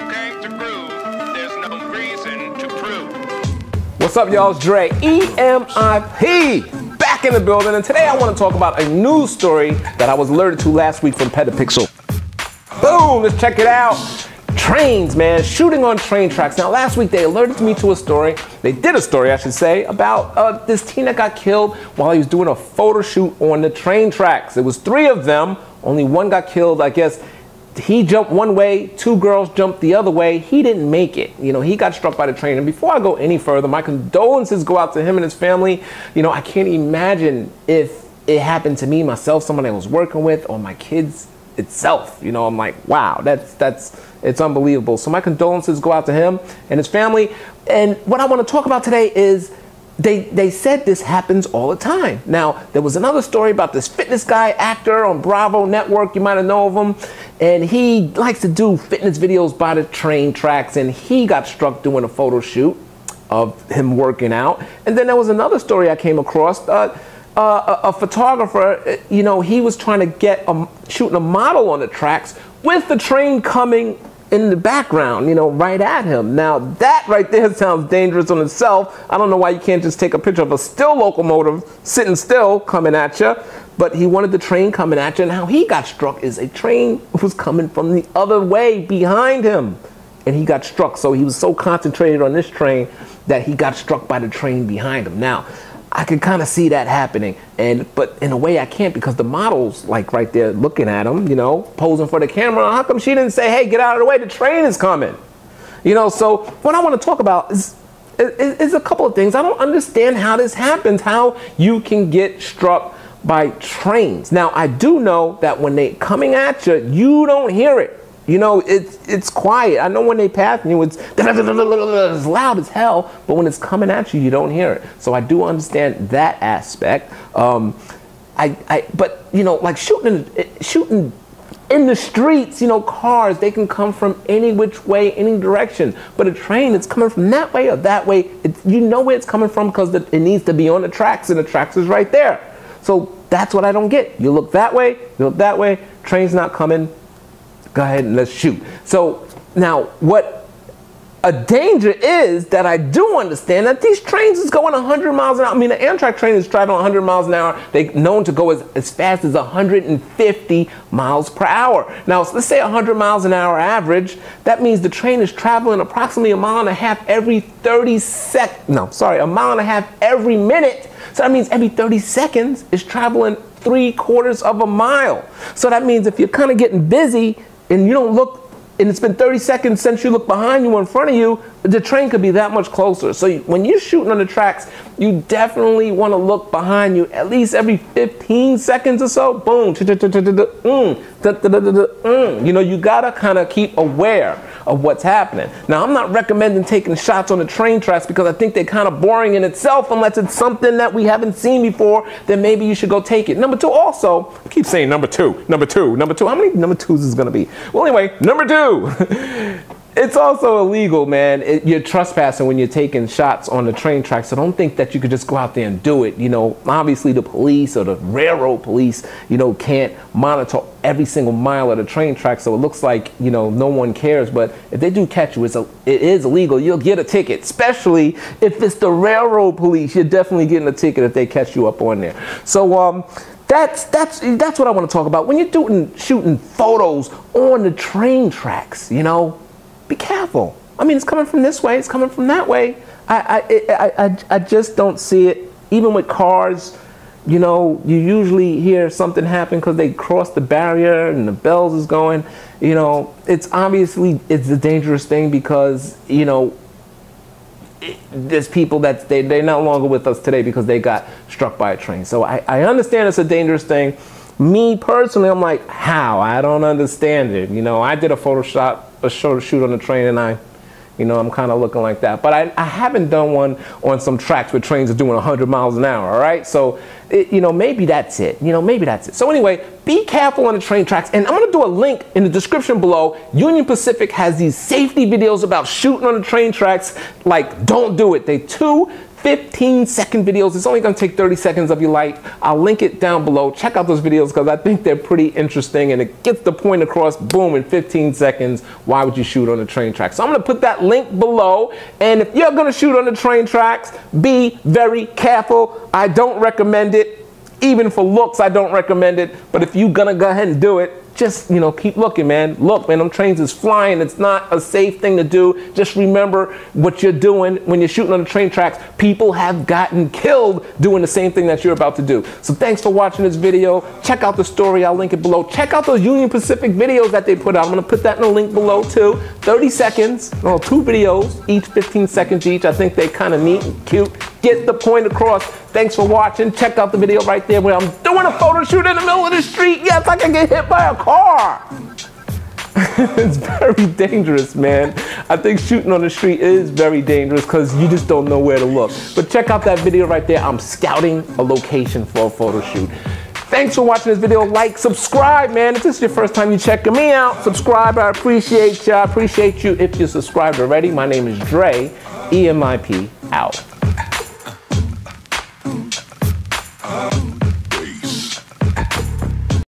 can't groove, there's no reason to prove. What's up, y'all? It's Dre, EMIP, back in the building, and today I want to talk about a news story that I was alerted to last week from Petapixel. Boom! Let's check it out. Trains, man, shooting on train tracks. Now, last week they alerted me to a story, about this teen that got killed while he was doing a photo shoot on the train tracks. There was three of them, only one got killed, I guess. He jumped one way, two girls jumped the other way. He didn't make it. You know, he got struck by the train. And before I go any further, my condolences go out to him and his family. You know, I can't imagine if it happened to me, myself, someone I was working with, or my kids itself. You know, I'm like, wow, it's unbelievable. So my condolences go out to him and his family. And what I want to talk about today is they said this happens all the time. Now, there was another story about this fitness guy, actor on Bravo Network, you might have known of him, and he likes to do fitness videos by the train tracks, and he got struck doing a photo shoot of him working out. And then there was another story I came across, a photographer, you know, he was trying to get shooting a model on the tracks with the train coming in the background, you know, right at him. Now, that right there sounds dangerous on itself. I don't know why you can't just take a picture of a still locomotive sitting still coming at you, but he wanted the train coming at you, and how he got struck is a train was coming from the other way behind him, and he got struck. So he was so concentrated on this train that he got struck by the train behind him. Now, I can kind of see that happening, but in a way I can't, because the model's like right there looking at him, you know, posing for the camera. How come she didn't say, hey, get out of the way, the train is coming? You know, so what I want to talk about is a couple of things. I don't understand how this happens, how you can get struck by trains. Now, I do know that when they're coming at you, you don't hear it. You know, it's quiet. I know when they pass you, it's loud as hell, but when it's coming at you, you don't hear it. So I do understand that aspect. But you know, like shooting in the streets, you know, cars, they can come from any which way, any direction. But a train, it's coming from that way or that way. You know where it's coming from because it needs to be on the tracks, and the tracks is right there. So that's what I don't get. You look that way, you look that way, train's not coming. Go ahead and let's shoot. So now what a danger is that I do understand that these trains is going 100 miles an hour. I mean, the Amtrak train is driving 100 miles an hour. They're known to go as fast as 150 miles per hour. Now, let's say 100 miles an hour average. That means the train is traveling approximately a mile and a half every 30 seconds. No, sorry, a mile and a half every minute. So that means every 30 seconds is traveling 3/4 of a mile. So that means if you're kind of getting busy, and you don't look, and it's been 30 seconds since you look behind you or in front of you, the train could be that much closer. So when you're shooting on the tracks, you definitely want to look behind you at least every 15 seconds or so. Boom. You know, you got to kind of keep aware of what's happening. Now, I'm not recommending taking shots on the train tracks because I think they're kind of boring in itself unless it's something that we haven't seen before, then maybe you should go take it. Number two, also, I keep saying number two. How many number twos is going to be? Well, anyway, number two. It's also illegal, man. You're trespassing when you're taking shots on the train tracks, so don't think that you could just go out there and do it. You know, obviously the police or the railroad police, you know, can't monitor every single mile of the train track, so it looks like, you know, no one cares. But if they do catch you, it is illegal. You'll get a ticket, especially if it's the railroad police. You're definitely getting a ticket if they catch you up on there. So, that's what I want to talk about. When you're shooting photos on the train tracks, you know, be careful. I mean, it's coming from this way, it's coming from that way. I just don't see it. Even with cars, you know, you usually hear something happen because they cross the barrier and the bells is going. You know, it's obviously, it's a dangerous thing because, you know, there's people that they're no longer with us today because they got struck by a train. So I understand it's a dangerous thing. Me personally, I'm like, how? I don't understand it. You know, I did a photo shoot on the train, and I'm kind of looking like that. But I haven't done one on some tracks where trains are doing 100 miles an hour, all right? So, you know, maybe that's it. You know, maybe that's it. So anyway, be careful on the train tracks. And I'm going to do a link in the description below. Union Pacific has these safety videos about shooting on the train tracks. Like, don't do it. They're too 15-second videos. It's only going to take 30 seconds of your life. I'll link it down below. Check out those videos because I think they're pretty interesting and it gets the point across, boom, in 15 seconds. Why would you shoot on the train tracks? So I'm going to put that link below. And if you're going to shoot on the train tracks, be very careful. I don't recommend it. Even for looks, I don't recommend it. But if you're going to go ahead and do it, just, you know, keep looking, man. Look, man, them trains is flying. It's not a safe thing to do. Just remember what you're doing when you're shooting on the train tracks. People have gotten killed doing the same thing that you're about to do. So thanks for watching this video. Check out the story. I'll link it below. Check out those Union Pacific videos that they put out. I'm going to put that in the link below too. 30 seconds, no, 2 videos, each 15 seconds each. I think they kind of neat and cute. Get the point across. Thanks for watching. Check out the video right there where I'm doing a photo shoot in the middle of the street. Yes, I can get hit by a car. It's very dangerous, man. I think shooting on the street is very dangerous because you just don't know where to look. But check out that video right there. I'm scouting a location for a photo shoot. Thanks for watching this video. Like, subscribe, man. If this is your first time you checking me out, subscribe. I appreciate you. I appreciate you if you're subscribed already. My name is Dre, EMIP out.